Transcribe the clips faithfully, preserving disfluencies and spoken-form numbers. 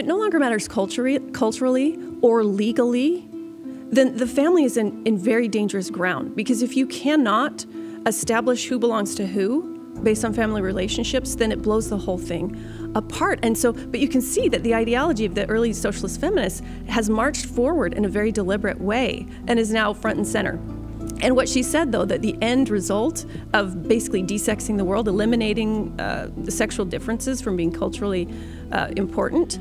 it no longer matters culturally, culturally or legally, then the family is in, in very dangerous ground. Because if you cannot establish who belongs to who based on family relationships, then it blows the whole thing apart. And so, but you can see that the ideology of the early socialist feminists has marched forward in a very deliberate way and is now front and center. And what she said, though, that the end result of basically desexing the world, eliminating uh, the sexual differences from being culturally uh, important,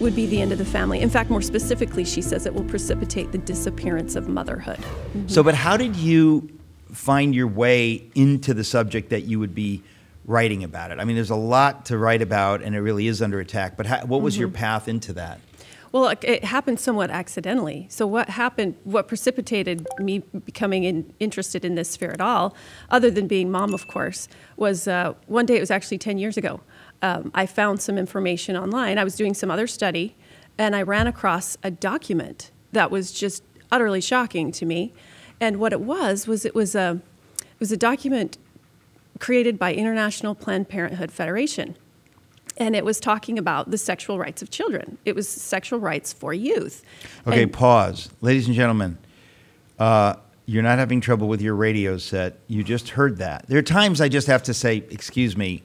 would be the end of the family. In fact, more specifically, she says it will precipitate the disappearance of motherhood. Mm-hmm. So, but how did you find your way into the subject that you would be writing about it? I mean, there's a lot to write about, and it really is under attack, but how, what was mm-hmm. your path into that? Well, it happened somewhat accidentally. So what happened, what precipitated me becoming in, interested in this sphere at all, other than being mom, of course, was uh, one day, it was actually ten years ago, um, I found some information online. I was doing some other study, and I ran across a document that was just utterly shocking to me. And what it was, was it was a, it was a document created by International Planned Parenthood Federation. And it was talking about the sexual rights of children. It was sexual rights for youth. Okay, and pause. Ladies and gentlemen, uh, you're not having trouble with your radio set. You just heard that. There are times I just have to say, excuse me,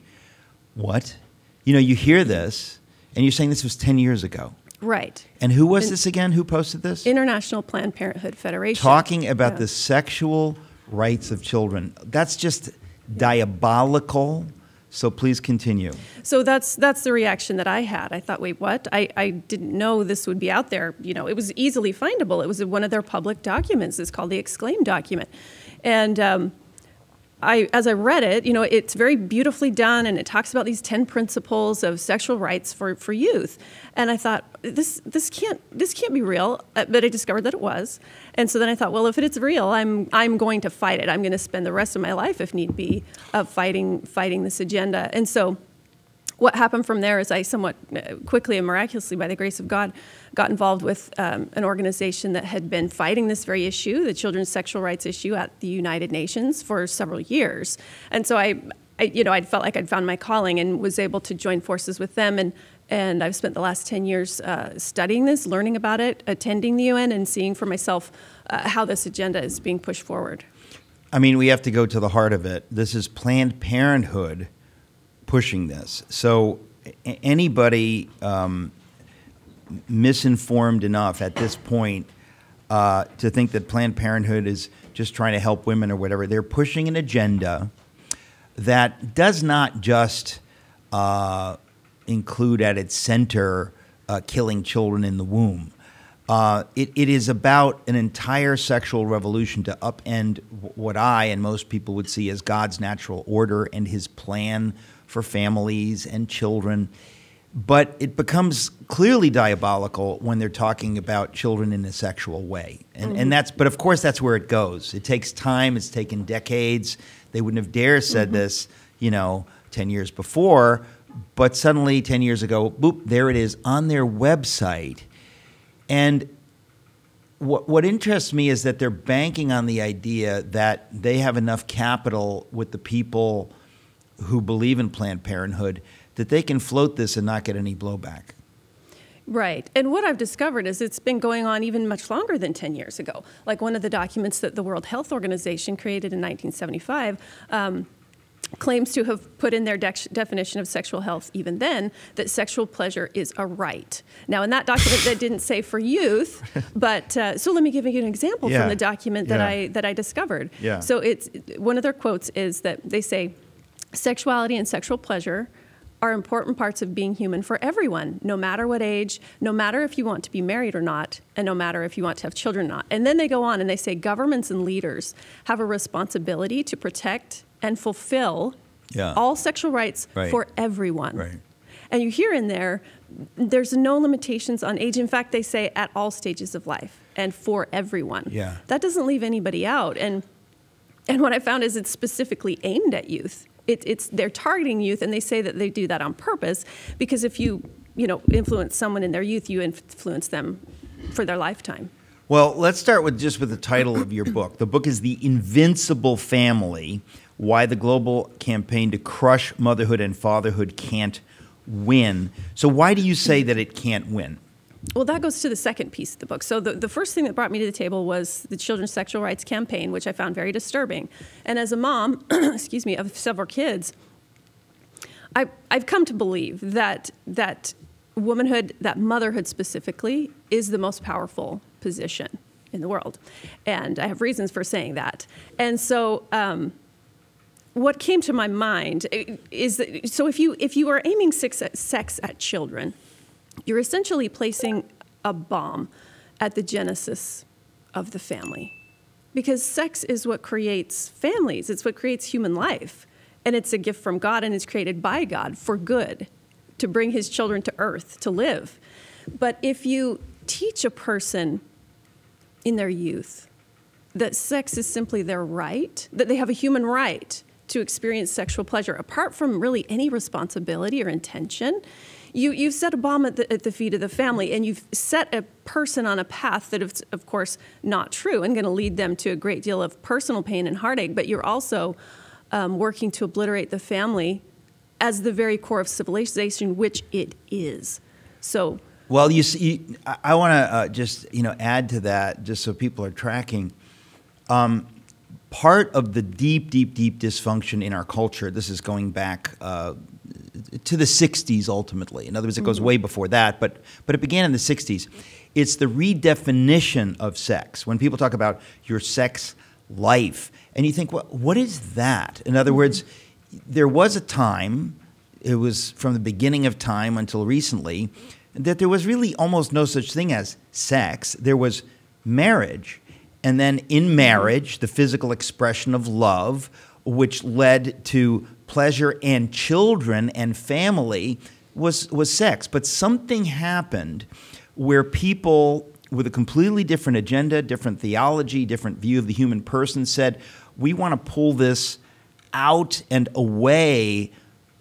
what? You know, you hear this, and you're saying this was ten years ago. Right. And who was and this again? Who posted this? International Planned Parenthood Federation. Talking about yeah. the sexual rights of children. That's just diabolical. So please continue. So that's that's the reaction that I had. I thought, wait, what? I, I didn't know this would be out there. You know, it was easily findable. It was one of their public documents. It's called the Exclaim document. And um, I, as I read it, you know, it's very beautifully done, and it talks about these ten principles of sexual rights for, for youth. And I thought, this this can't this can't be real. But I discovered that it was. And so then I thought, well, if it's real, I'm I'm going to fight it. I'm going to spend the rest of my life, if need be, of fighting fighting this agenda. And so, what happened from there is I somewhat quickly and miraculously, by the grace of God, got involved with um, an organization that had been fighting this very issue, the children's sexual rights issue, at the United Nations for several years. And so I, I you know, I felt like I'd found my calling and was able to join forces with them. And and I've spent the last ten years uh, studying this, learning about it, attending the U N, and seeing for myself uh, how this agenda is being pushed forward. I mean, we have to go to the heart of it. This is Planned Parenthood pushing this. So anybody um, misinformed enough at this point uh, to think that Planned Parenthood is just trying to help women or whatever, they're pushing an agenda that does not just uh, include at its center uh, killing children in the womb. Uh, it, it is about an entire sexual revolution to upend what I and most people would see as God's natural order and his plan for families and children. But it becomes clearly diabolical when they're talking about children in a sexual way. And, mm-hmm. and that's, but of course that's where it goes. It takes time, it's taken decades. They wouldn't have dared said mm-hmm. this, you know, ten years before, but suddenly ten years ago, boop, there it is on their website. And what, what interests me is that they're banking on the idea that they have enough capital with the people who believe in Planned Parenthood that they can float this and not get any blowback. Right. And what I've discovered is it's been going on even much longer than ten years ago. Like one of the documents that the World Health Organization created in nineteen seventy-five um, claims to have put in their de definition of sexual health even then that sexual pleasure is a right. Now, in that document, that didn't say for youth, but uh, so let me give you an example yeah. from the document that, yeah. I, that I discovered. Yeah. So it's one of their quotes is that they say, "Sexuality and sexual pleasure are important parts of being human for everyone, no matter what age, no matter if you want to be married or not, and no matter if you want to have children or not." And then they go on and they say governments and leaders have a responsibility to protect and fulfill yeah. all sexual rights right. for everyone. Right. And you hear in there, there's no limitations on age. In fact, they say at all stages of life and for everyone. Yeah. That doesn't leave anybody out. And, and what I found is it's specifically aimed at youth. It, it's they're targeting youth, and they say that they do that on purpose because if you you know influence someone in their youth, you influence them for their lifetime. Well, let's start with just with the title of your book. The book is The Invincible Family: Why the Global Campaign to Crush Motherhood and Fatherhood Can't win. So why do you say that it can't win? Well, that goes to the second piece of the book. So the, the first thing that brought me to the table was the Children's Sexual Rights Campaign, which I found very disturbing. And as a mom, excuse me, of several kids, I, I've come to believe that, that womanhood, that motherhood specifically, is the most powerful position in the world. And I have reasons for saying that. And so um, what came to my mind is that, so if you, if you are aiming sex at, sex at children, you're essentially placing a bomb at the genesis of the family. Because sex is what creates families. It's what creates human life. And it's a gift from God, and it's created by God for good, to bring his children to earth, to live. But if you teach a person in their youth that sex is simply their right, that they have a human right to experience sexual pleasure, apart from really any responsibility or intention, You, you've set a bomb at the, at the feet of the family, and you've set a person on a path that is, of course, not true and going to lead them to a great deal of personal pain and heartache, but you're also um, working to obliterate the family as the very core of civilization, which it is. So, well, you see, I, I want to uh, just you know add to that, just so people are tracking. Um, part of the deep, deep, deep dysfunction in our culture, this is going back uh, to the sixties ultimately. In other words, it goes way before that, but, but it began in the sixties. It's the redefinition of sex. When people talk about your sex life, and you think, well, what is that? In other words, there was a time, it was from the beginning of time until recently, that there was really almost no such thing as sex. There was marriage, and then in marriage, the physical expression of love, which led to pleasure and children and family, was, was sex. But something happened where people with a completely different agenda, different theology, different view of the human person said, we want to pull this out and away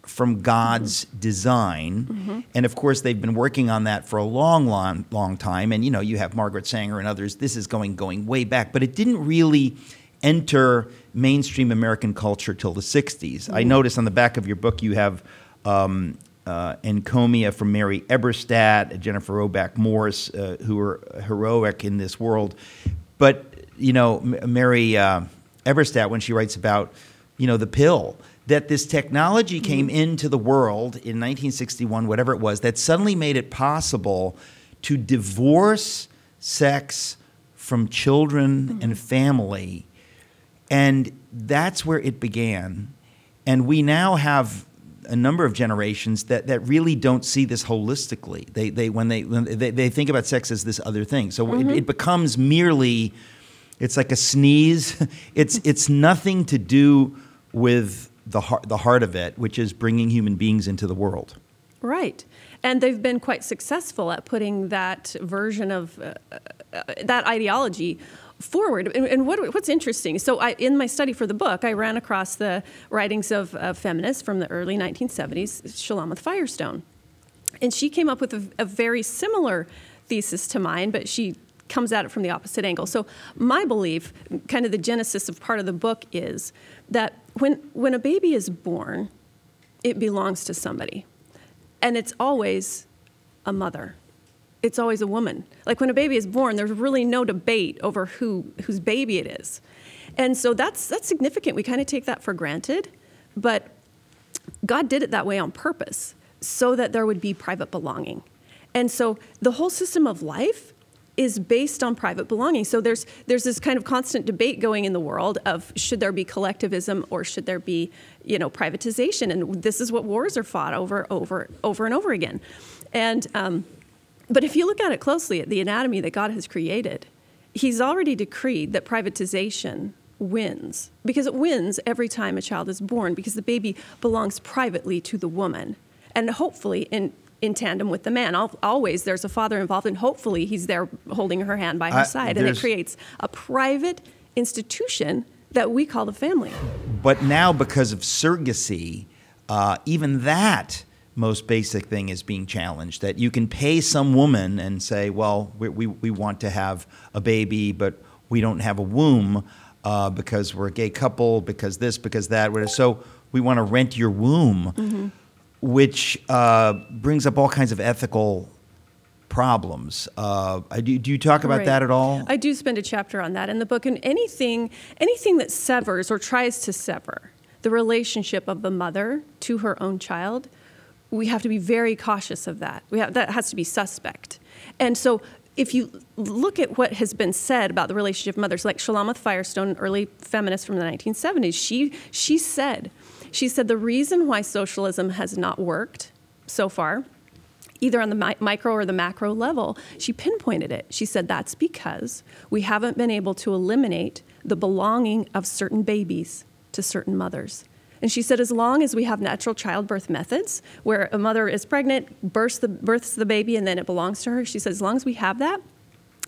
from God's design. Mm-hmm. And of course, they've been working on that for a long, long, long time. And you know, you have Margaret Sanger and others. This is going, going way back. But it didn't really enter mainstream American culture till the sixties. Mm-hmm. I notice on the back of your book you have um, uh, encomia from Mary Eberstadt, Jennifer Roback Morris, uh, who are heroic in this world. But you know, Mary uh, Eberstadt, when she writes about you know the pill, that this technology mm-hmm. came into the world in nineteen sixty-one, whatever it was, that suddenly made it possible to divorce sex from children mm-hmm. and family. And that's where it began. And we now have a number of generations that, that really don't see this holistically. They, they, when they, when they, they think about sex as this other thing. So mm-hmm. it, it becomes merely, it's like a sneeze. It's, it's nothing to do with the heart, the heart of it, which is bringing human beings into the world. Right. And they've been quite successful at putting that version of uh, uh, that ideology forward. And, and what, what's interesting, so I, in my study for the book, I ran across the writings of uh, feminists from the early nineteen seventies, Shulamith Firestone. And she came up with a, a very similar thesis to mine, but she comes at it from the opposite angle. So my belief, kind of the genesis of part of the book, is that when, when a baby is born, it belongs to somebody. And it's always a mother. It's always a woman. Like when a baby is born, there's really no debate over who, whose baby it is. And so that's, that's significant. We kind of take that for granted, but God did it that way on purpose so that there would be private belonging. And so the whole system of life is based on private belonging. So there's, there's this kind of constant debate going in the world of should there be collectivism or should there be, you know, privatization? And this is what wars are fought over, over, over and over again. And, um, But if you look at it closely, at the anatomy that God has created, he's already decreed that privatization wins, because it wins every time a child is born, because the baby belongs privately to the woman, and hopefully in, in tandem with the man. Always there's a father involved, and hopefully he's there holding her hand by her I, side, and it creates a private institution that we call the family. But now, because of surrogacy, uh, even that most basic thing is being challenged, that you can pay some woman and say, well, we, we, we want to have a baby, but we don't have a womb uh, because we're a gay couple, because this, because that. So we want to rent your womb. Mm-hmm. which uh, brings up all kinds of ethical problems. Uh, do, do you talk about right. that at all? I do spend a chapter on that in the book. And anything, anything that severs or tries to sever the relationship of the mother to her own child, we have to be very cautious of that. We have, that has to be suspect. And so if you look at what has been said about the relationship of mothers, like Shulamith Firestone, an early feminist from the nineteen seventies, she, she said, she said the reason why socialism has not worked so far, either on the mi micro or the macro level, she pinpointed it. She said that's because we haven't been able to eliminate the belonging of certain babies to certain mothers. And she said as long as we have natural childbirth methods where a mother is pregnant, births the, births the baby, and then it belongs to her, she said as long as we have that,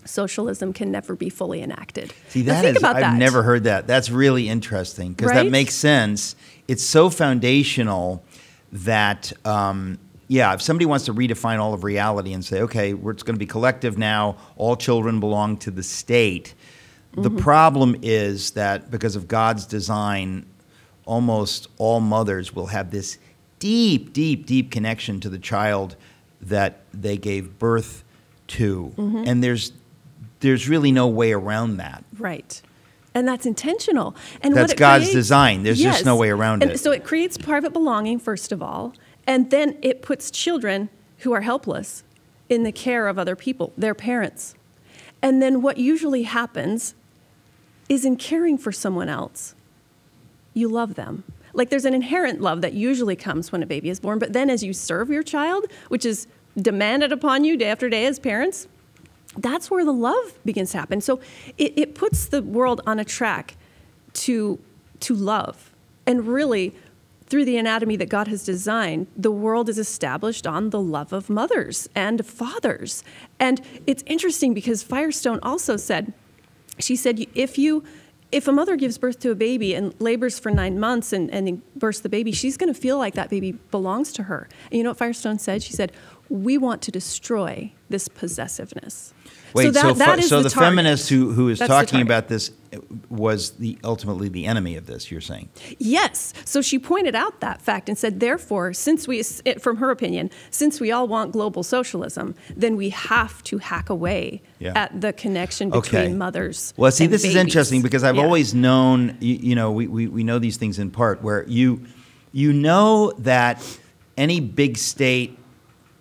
socialism can never be fully enacted. See, that is, I've that. never heard that. That's really interesting because right? that makes sense. It's so foundational that, um, yeah, if somebody wants to redefine all of reality and say, okay, we're, it's going to be collective now, all children belong to the state. Mm-hmm. The problem is that because of God's design, almost all mothers will have this deep, deep, deep connection to the child that they gave birth to. Mm-hmm. And there's there's really no way around that. Right. And that's intentional. And that's God's design. There's yes. just no way around and it. So it creates private belonging, first of all, and then it puts children who are helpless in the care of other people, their parents. And then what usually happens is in caring for someone else, you love them. Like there's an inherent love that usually comes when a baby is born, but then as you serve your child, which is demanded upon you day after day as parents, that's where the love begins to happen. So it, it puts the world on a track to, to love. And really, through the anatomy that God has designed, the world is established on the love of mothers and fathers. And it's interesting because Firestone also said, she said, if you, if a mother gives birth to a baby and labors for nine months and, and births the baby, she's going to feel like that baby belongs to her. And you know what Firestone said? She said, we want to destroy this possessiveness. Wait, so, that, so, that is so the, the feminist who, who is That's talking about this was the, ultimately the enemy of this, you're saying? Yes. So she pointed out that fact and said, therefore, since we, from her opinion, since we all want global socialism, then we have to hack away yeah. at the connection between okay. mothers Well, see, and this babies. Is interesting because I've yeah. always known, you, you know, we, we, we know these things in part, where you, you know that any big state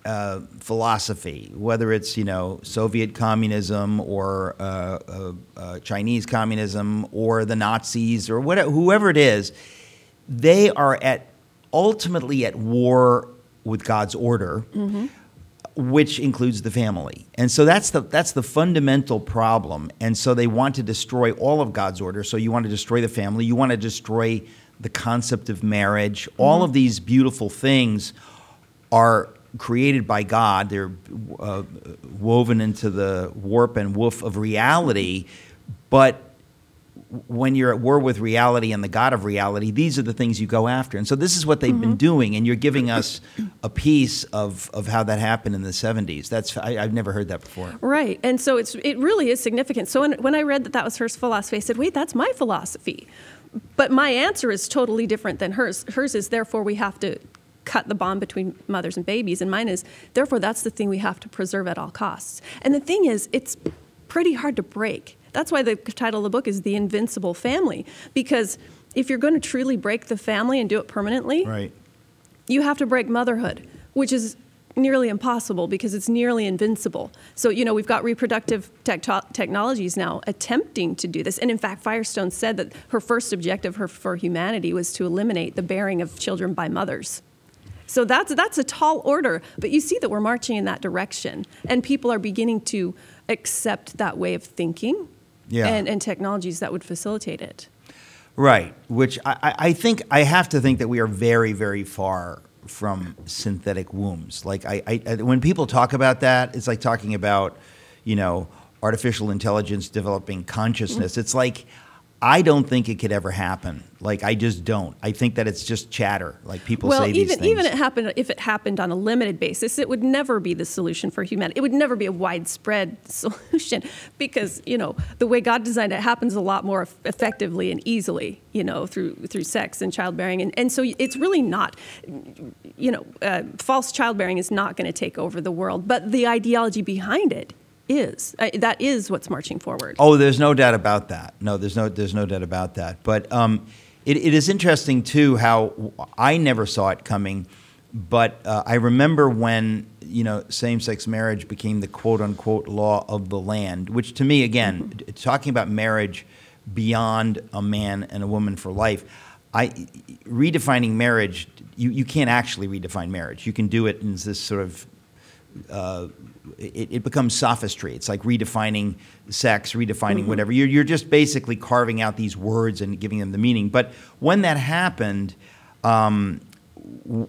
Uh, philosophy, whether it's, you know, Soviet communism or uh, uh, uh, Chinese communism or the Nazis or whatever, whoever it is, they are at ultimately at war with God's order, mm-hmm. which includes the family. And so that's the, that's the fundamental problem. And so they want to destroy all of God's order. So you want to destroy the family. You want to destroy the concept of marriage. Mm-hmm. All of these beautiful things are created by God, they're uh, woven into the warp and woof of reality, but when you're at war with reality and the God of reality, these are the things you go after. And so this is what they've mm-hmm. been doing, and you're giving us a piece of, of how that happened in the seventies. That's, I, I've never heard that before. Right, and so it's, it really is significant. So when, when I read that that was her philosophy, I said, wait, that's my philosophy. But my answer is totally different than hers. Hers is, therefore, we have to cut the bond between mothers and babies, and mine is, therefore, that's the thing we have to preserve at all costs. And the thing is, it's pretty hard to break. That's why the title of the book is The Invincible Family, because if you're going to truly break the family and do it permanently, right. you have to break motherhood, which is nearly impossible because it's nearly invincible. So, you know, we've got reproductive tech technologies now attempting to do this. And in fact, Firestone said that her first objective her, for humanity was to eliminate the bearing of children by mothers. So that's, that's a tall order, but you see that we're marching in that direction, and people are beginning to accept that way of thinking yeah. and, and technologies that would facilitate it. Right, which I, I think, I have to think that we are very, very far from synthetic wombs. Like, I, I, when people talk about that, it's like talking about, you know, artificial intelligence developing consciousness. Mm-hmm. It's like, I don't think it could ever happen. Like, I just don't. I think that it's just chatter. Like, people well, say even, these things. Well, even it happened, if it happened on a limited basis, it would never be the solution for humanity. It would never be a widespread solution because, you know, the way God designed it happens a lot more effectively and easily, you know, through through sex and childbearing. And, and so it's really not, you know, uh, false childbearing is not going to take over the world. But the ideology behind it is. Uh, that is what's marching forward. Oh, there's no doubt about that. No, there's no there's no doubt about that. But um, it, it is interesting, too, how I never saw it coming. But uh, I remember when, you know, same-sex marriage became the quote-unquote law of the land, which to me, again, mm-hmm. talking about marriage beyond a man and a woman for life, I redefining marriage, you, you can't actually redefine marriage. You can do it in this sort of Uh, it, it becomes sophistry. It's like redefining sex, redefining mm-hmm. whatever. You're, you're just basically carving out these words and giving them the meaning. But when that happened, um,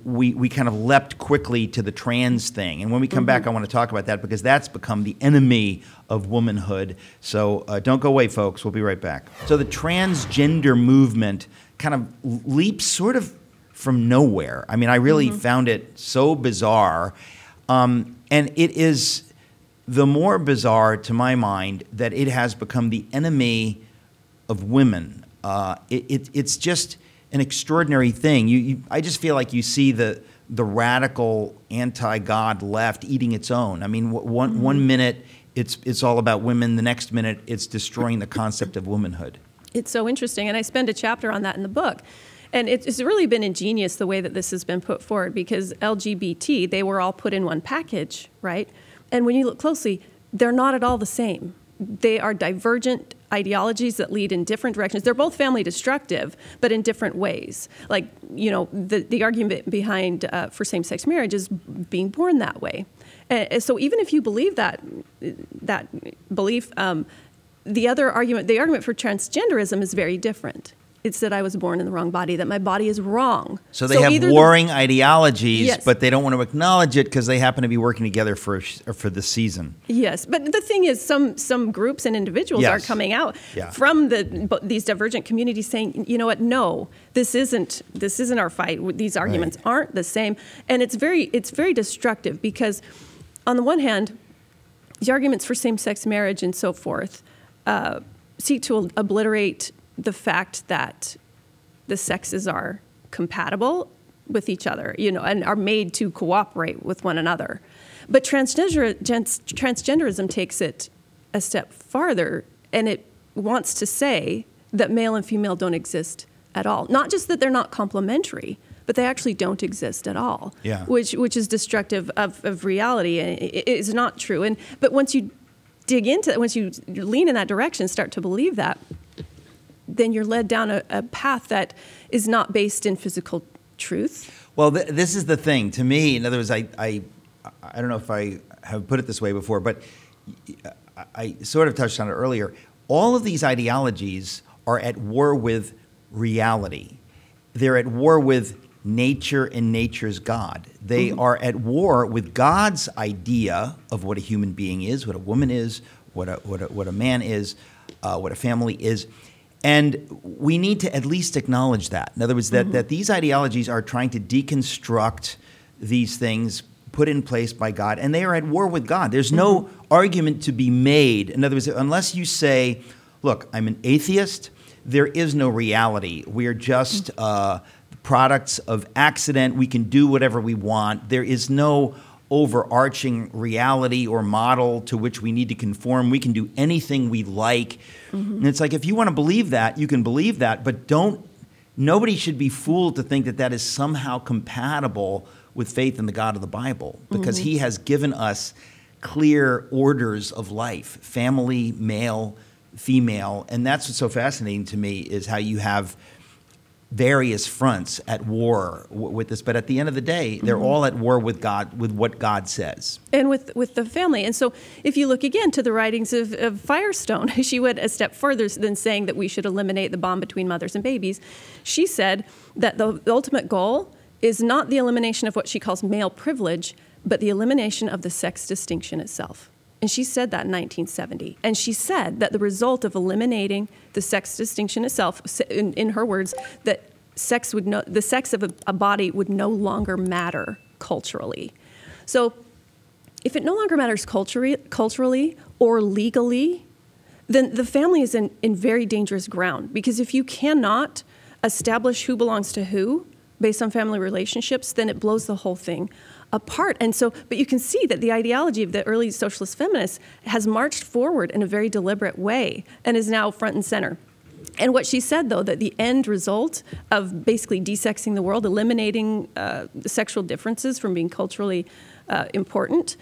we, we kind of leapt quickly to the trans thing. And when we come mm-hmm. back, I want to talk about that because that's become the enemy of womanhood. So uh, don't go away, folks. We'll be right back. So the transgender movement kind of leaps sort of from nowhere. I mean, I really mm-hmm. found it so bizarre. Um, and it is the more bizarre, to my mind, that it has become the enemy of women. Uh, it, it, it's just an extraordinary thing. You, you, I just feel like you see the, the radical anti-God left eating its own. I mean, one, mm-hmm. one minute it's, it's all about women. The next minute it's destroying the concept of womanhood. It's so interesting, and I spend a chapter on that in the book. And it's really been ingenious the way that this has been put forward because L G B T, they were all put in one package, right? And when you look closely, they're not at all the same. They are divergent ideologies that lead in different directions. They're both family destructive, but in different ways. Like, you know, the, the argument behind uh, for same-sex marriage is being born that way. And so even if you believe that, that belief, um, the other argument, the argument for transgenderism is very different. It's that I was born in the wrong body, that my body is wrong. So they so have warring the, ideologies, yes. but they don't want to acknowledge it because they happen to be working together for for the season. Yes, but the thing is, some some groups and individuals yes. are coming out yeah. from the these divergent communities saying, you know what, no, this isn't this isn't our fight. These arguments right. aren't the same, and it's very it's very destructive because, on the one hand, the arguments for same-sex marriage and so forth uh, seek to obliterate the fact that the sexes are compatible with each other, you know, and are made to cooperate with one another. But transgender, transgenderism takes it a step farther, and it wants to say that male and female don't exist at all. Not just that they're not complementary, but they actually don't exist at all, yeah. which which is destructive of, of reality. And it is not true. And but once you dig into that, once you lean in that direction, start to believe that, then you're led down a, a path that is not based in physical truth. Well, th this is the thing. To me, in other words, I, I, I don't know if I have put it this way before, but I, I sort of touched on it earlier. All of these ideologies are at war with reality. They're at war with nature and nature's God. They Mm-hmm. are at war with God's idea of what a human being is, what a woman is, what a, what a, what a man is, uh, what a family is. And we need to at least acknowledge that. In other words, that, mm-hmm. that these ideologies are trying to deconstruct these things put in place by God, and they are at war with God. There's no mm-hmm. argument to be made. In other words, unless you say, look, I'm an atheist, there is no reality. We are just uh, products of accident. We can do whatever we want. There is no overarching reality or model to which we need to conform. We can do anything we like. Mm-hmm. And it's like, if you want to believe that, you can believe that, but don't, nobody should be fooled to think that that is somehow compatible with faith in the God of the Bible, because mm-hmm. he has given us clear orders of life, family, male, female. And that's what's so fascinating to me is how you have various fronts at war w with this, but at the end of the day, they're mm-hmm. all at war with God, with what God says, and with with the family. And so, if you look again to the writings of, of Firestone, she went a step further than saying that we should eliminate the bond between mothers and babies. She said that the, the ultimate goal is not the elimination of what she calls male privilege, but the elimination of the sex distinction itself. And she said that in nineteen seventy. And she said that the result of eliminating the sex distinction itself, in, in her words, that sex would no, the sex of a, a body would no longer matter culturally. So if it no longer matters culturally, culturally or legally, then the family is in, in very dangerous ground. Because if you cannot establish who belongs to who based on family relationships, then it blows the whole thing apart. And so, but you can see that the ideology of the early socialist feminists has marched forward in a very deliberate way and is now front and center. And what she said, though, that the end result of basically desexing the world, eliminating uh, the sexual differences from being culturally uh, important,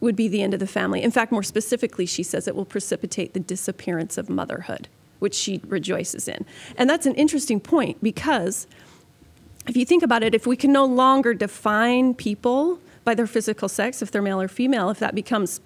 would be the end of the family. In fact, more specifically, she says it will precipitate the disappearance of motherhood, which she rejoices in. And that's an interesting point, because if you think about it, if we can no longer define people by their physical sex, if they're male or female, if that becomes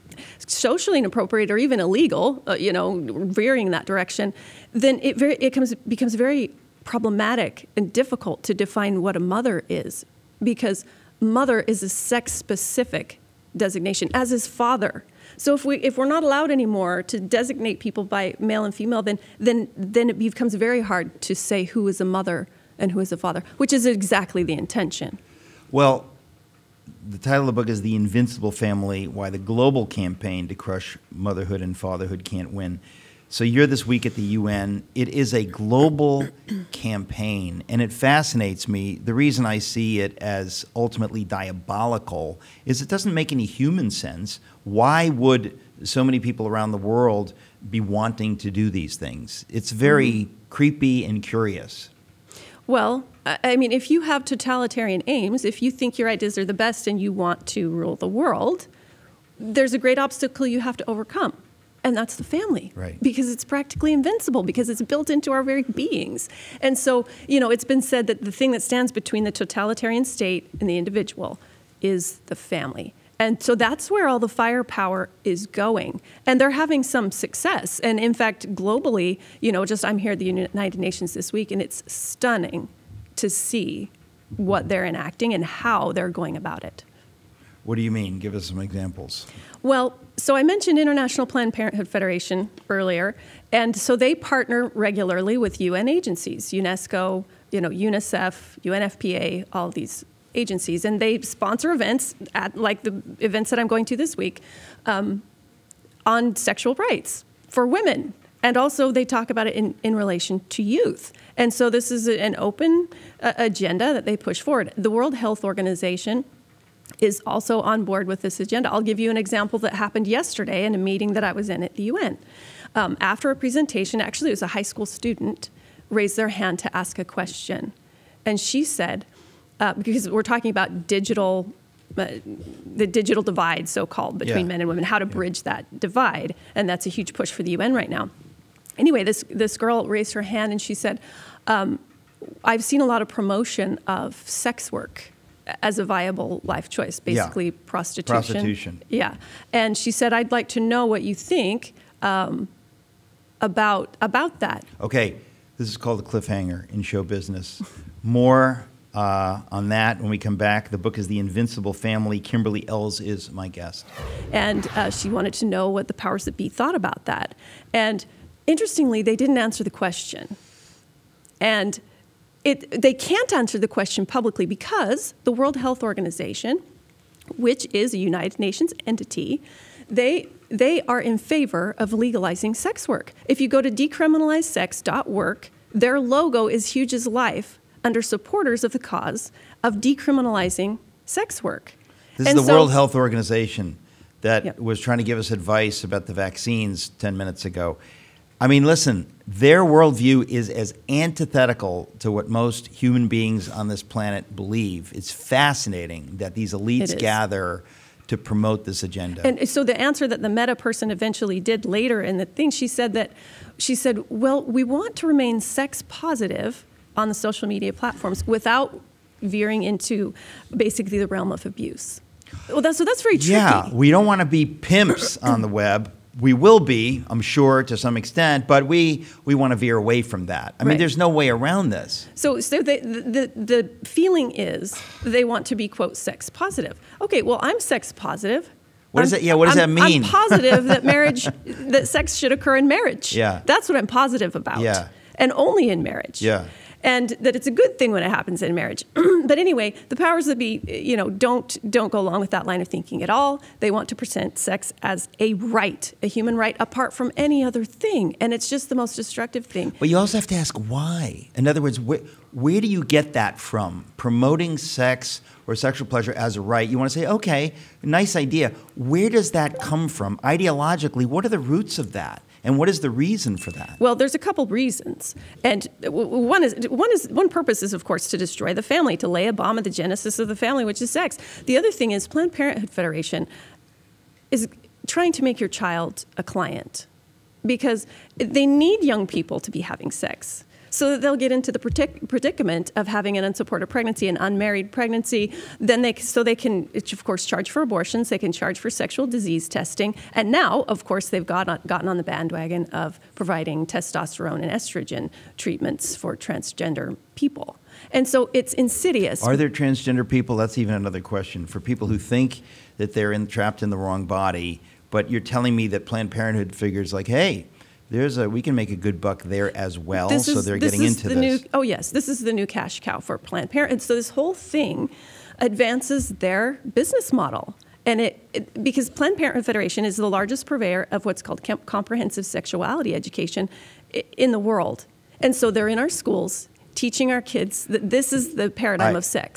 socially inappropriate or even illegal, uh, you know, veering in that direction, then it, very, it comes, becomes very problematic and difficult to define what a mother is, because mother is a sex-specific designation, as is father. So if we if we're not allowed anymore to designate people by male and female, then then then it becomes very hard to say who is a mother and who is a father, which is exactly the intention. Well, the title of the book is The Invincible Family, Why the Global Campaign to Crush Motherhood and Fatherhood Can't Win. So you're this week at the U N. It is a global campaign, and it fascinates me. The reason I see it as ultimately diabolical is it doesn't make any human sense. Why would so many people around the world be wanting to do these things? It's very creepy and curious. Well, I mean, if you have totalitarian aims, if you think your ideas are the best and you want to rule the world, there's a great obstacle you have to overcome. And that's the family, right? Because it's practically invincible, because it's built into our very beings. And so, you know, it's been said that the thing that stands between the totalitarian state and the individual is the family. And so that's where all the firepower is going. And they're having some success. And in fact, globally, you know, just I'm here at the United Nations this week, and it's stunning to see what they're enacting and how they're going about it. What do you mean? Give us some examples. Well, so I mentioned International Planned Parenthood Federation earlier, and so they partner regularly with U N agencies, UNESCO, you know, UNICEF, U N F P A, all these agencies, and they sponsor events at, like the events that I'm going to this week, um, on sexual rights for women. And also they talk about it in, in relation to youth. And so this is an open uh, agenda that they push forward. The World Health Organization is also on board with this agenda. I'll give you an example that happened yesterday in a meeting that I was in at the U N. Um, after a presentation, actually it was a high school student, raised their hand to ask a question. And she said, uh, because we're talking about digital, uh, the digital divide, so-called, between yeah. men and women, how to bridge yeah. that divide. And that's a huge push for the U N right now. Anyway, this, this girl raised her hand and she said, um, I've seen a lot of promotion of sex work as a viable life choice, basically yeah. prostitution. Prostitution. Yeah. And she said, I'd like to know what you think um, about, about that. Okay. This is called a cliffhanger in show business. More uh, on that when we come back. The book is The Invincible Family. Kimberly Ells is my guest. And uh, she wanted to know what the powers that be thought about that. And interestingly, they didn't answer the question. And It, they can't answer the question publicly because the World Health Organization, which is a United Nations entity, they, they are in favor of legalizing sex work. If you go to decriminalize sex dot org, their logo is huge as life under supporters of the cause of decriminalizing sex work. This and is the so, World Health Organization that yeah. was trying to give us advice about the vaccines ten minutes ago. I mean, listen, their worldview is as antithetical to what most human beings on this planet believe. It's fascinating that these elites gather to promote this agenda. And so the answer that the Meta person eventually did later in the thing, she said that, she said, well, we want to remain sex positive on the social media platforms without veering into basically the realm of abuse. Well, that's, so that's very tricky. Yeah, we don't want to be pimps on the web. We will be, I'm sure, to some extent, but we, we want to veer away from that. I right. mean, there's no way around this. So, so they, the, the, the feeling is they want to be, quote, sex positive. Okay, well, I'm sex positive. What is it? Yeah, what does I'm, that mean? I'm positive that marriage, that sex should occur in marriage. Yeah, that's what I'm positive about. Yeah, and only in marriage. Yeah, and that it's a good thing when it happens in marriage. But anyway, the powers that be, you know, don't don't go along with that line of thinking at all. They want to present sex as a right, a human right, apart from any other thing, and it's just the most destructive thing. But you also have to ask why. In other words, wh where do you get that from? Promoting sex or sexual pleasure as a right. You want to say, okay, nice idea. Where does that come from? Ideologically, what are the roots of that? And what is the reason for that? Well, there's a couple reasons, and one is one is one purpose is, of course, to destroy the family, to lay a bomb at the genesis of the family, which is sex. The other thing is Planned Parenthood Federation is trying to make your child a client, because they need young people to be having sex, so that they'll get into the predic predicament of having an unsupported pregnancy, an unmarried pregnancy. Then they, so they can, of course, charge for abortions. They can charge for sexual disease testing. And now, of course, they've got on, gotten on the bandwagon of providing testosterone and estrogen treatments for transgender people. And so it's insidious. Are there transgender people? That's even another question. For people who think that they're in, trapped in the wrong body, but you're telling me that Planned Parenthood figures like, hey, There's a, we can make a good buck there as well, is, so they're getting into the this. New, oh, yes, this is the new cash cow for Planned Parenthood. So this whole thing advances their business model. And it, it because Planned Parenthood Federation is the largest purveyor of what's called comprehensive sexuality education in the world. And so they're in our schools teaching our kids that this is the paradigm I, of sex.